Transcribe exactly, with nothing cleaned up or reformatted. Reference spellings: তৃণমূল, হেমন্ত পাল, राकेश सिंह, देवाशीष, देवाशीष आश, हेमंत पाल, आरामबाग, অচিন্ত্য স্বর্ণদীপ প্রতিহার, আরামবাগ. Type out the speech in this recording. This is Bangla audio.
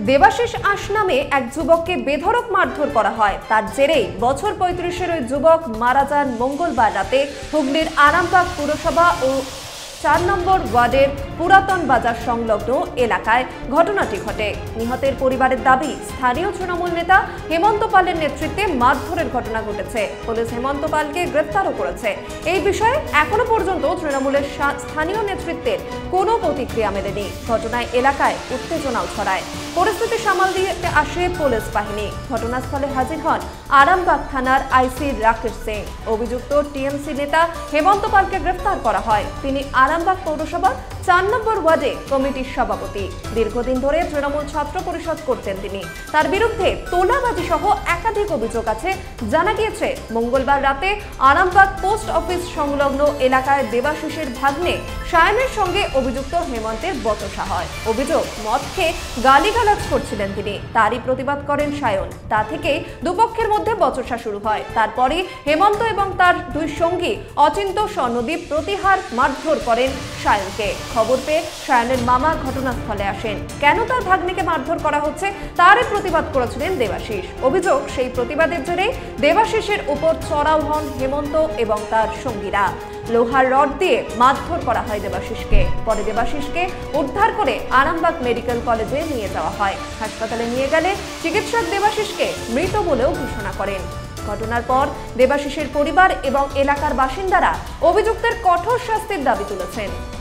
देवाशीष आश नामे एक युवक के बेधड़क मारधर करा हय तार जेरे बछर पैंतीस ओई युवक मारा जान मंगलवार राते हुगलिर आरामबाग पौरसभा और चार नम्बर वार्डे पुरातन बाजार संलग्न एलाकाय घटनाटी घटे। निहतेर परिवारेर दाबी स्थानीय तृणमूल नेता हेमंत पालेर नेतृत्वे मारधरेर घटना घटेছে। पुलिस हेमंत पालকে গ্রেফতারও করেছে। এই বিষয়ে এখনো পর্যন্ত তৃণমূলের স্থানীয় নেতৃত্বের কোনো প্রতিক্রিয়া মেলেনি। ঘটনায় এলাকায় উত্তেজনাও ছড়ায়। পরিস্থিতি সামাল দিতে আসে পুলিশ বাহিনী। ঘটনাস্থলে হাজির হন আরামবাগ থানার আইসি রাকেশ সিং। অভিযুক্ত টিএমসি নেতা হেমন্ত পালকে গ্রেফতার করা হয়। তিনি আরামবাগ পৌরসভার চার নম্বর ওয়ার্ডে কমিটির সভাপতি। দীর্ঘদিন ধরে তৃণমূল ছাত্র পরিষদ করতেন তিনি। তার বিরুদ্ধে তোলাবাজি সহ একাধিক অভিযোগ আছে। জানা গিয়েছে মঙ্গলবার রাতে আরামবাগ পোস্ট অফিস সংলগ্ন এলাকায় দেবাশিসের ভাগ্নে সায়নের সঙ্গে অভিযুক্ত হেমন্তের বচসা হয়। অভিযোগ মদ খেয়ে গালিগালাজ করছিলেন তিনি। তারই প্রতিবাদ করেন সায়ন। তা থেকে দুপক্ষের মধ্যে বচসা শুরু হয়। তারপরে হেমন্ত এবং তার দুই সঙ্গী অচিন্ত্য স্বর্ণদীপ প্রতিহার মারধর করেন সায়নকে। খবর পেয়ে সায়নের মামা ঘটনাস্থলে আসেন। কেন তার ভাগ্নিকে মারধর করা হচ্ছে তারই প্রতিবাদ করেছিলেন দেবাশিষ। অভিযোগ সেই প্রতিবাদের জেরে দেবাশিষের উপর চড়াও হন হেমন্ত এবং তার সঙ্গীরা। লোহার রড দিয়ে মারধর করা হয় দেবাশিষকে। পরে দেবাশিষকে উদ্ধার করে আরামবাগ মেডিকেল কলেজে নিয়ে যাওয়া হয়। হাসপাতালে নিয়ে গেলে চিকিৎসক দেবাশিষকে মৃত বলেও ঘোষণা করেন। ঘটনার পর দেবাশিষের পরিবার এবং এলাকার বাসিন্দারা অভিযুক্তের কঠোর শাস্তির দাবি তুলেছেন।